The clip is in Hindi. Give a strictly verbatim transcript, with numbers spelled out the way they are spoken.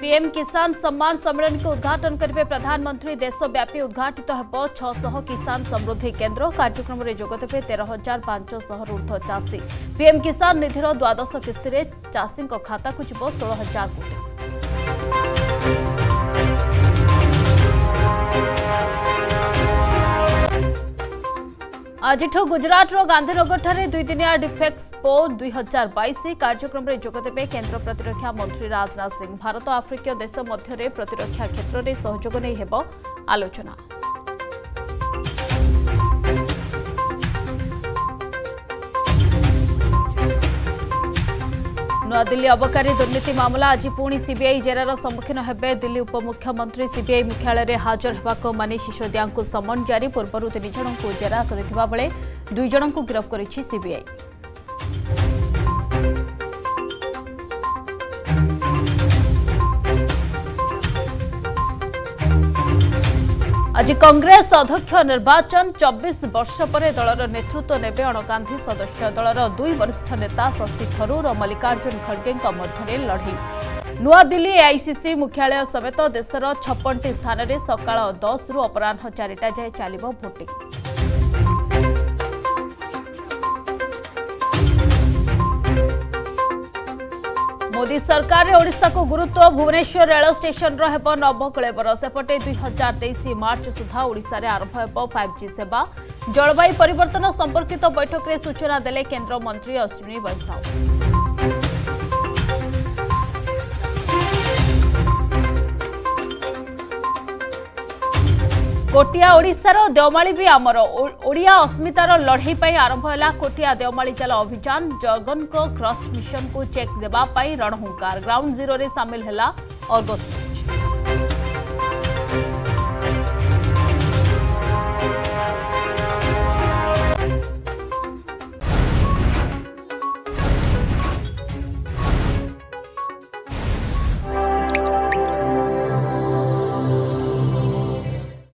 पीएम किसान सम्मान सम्मेलन को उद्घाटन करेंगे प्रधानमंत्री। देशव्यापी उद्घाटित हो छह सौ किसान समृद्धि केन्द्र कार्यक्रम में जोगदेवे तेरह हजार पांच शह ऊर्ध चाषी। पीएम किसान निधि द्वादश किस्ती में चाषी खाता को जीव सोलह हजार कोटी। आज गुजरात गांधीनगर ठारे दुईदिनिया डिफेक्सपो दुई हजार बाईस कार्यक्रम में जोगदेवे केन्द्र प्रतिरक्षा मंत्री राजनाथ सिंह। भारत आफ्रिकीय देश मध्य प्रतिरक्षा क्षेत्र में सहयोग नहीं हेबो आलोचना। नया दिल्ली अबकारी दुर्नीति मामला आज पुणी सीबीआई जेरार सम्मुखीन हेबे दिल्ली उपमुख्यमंत्री। सीबीआई मुख्यालय में हाजर होगा मनीष शिशोदिया को समन जारी। पूर्व तीन जन को जेरा सरीथिबा बेले दुई जन को गिरफ करिछि सीबीआई। आज कांग्रेस अध्यक्ष निर्वाचन चौबीस वर्ष पर दलर नेतृत्व नेबे अणगांधी सदस्य। दलर दुई वरिष्ठ नेता शशि थरूर और मल्लिकार्जुन खड़गे मध्य लड़े। नया दिल्ली एआईसीसी मुख्यालय समेत देशर छप्पन टी स्थान में सका दस रु अपराह चारिटा जाए चलो भोटिंग। मोदी सरकार ने ओडिशा को गुरुत्व। भुवनेश्वर रेल स्टेशन हेबो नव कलेवर। सेपटे दुई हजार तेईस मार्च सुधा ओडिशा आरंभ हेबो फाइव जी सेवा। जलवायु परिवर्तन संपर्कित बैठक में सूचना देले केंद्र मंत्री अश्विनी वैष्णव। कोटिया ओडिशार देवमाली भी आमर। ओडिया अस्मितार लड़ई पर आरंभ है कोटिया देवमाली चाल अभियान। जगन क्रॉस मिशन को चेक देवाई रणहुंकार। ग्राउंड जीरो रे शामिल है अर्गस।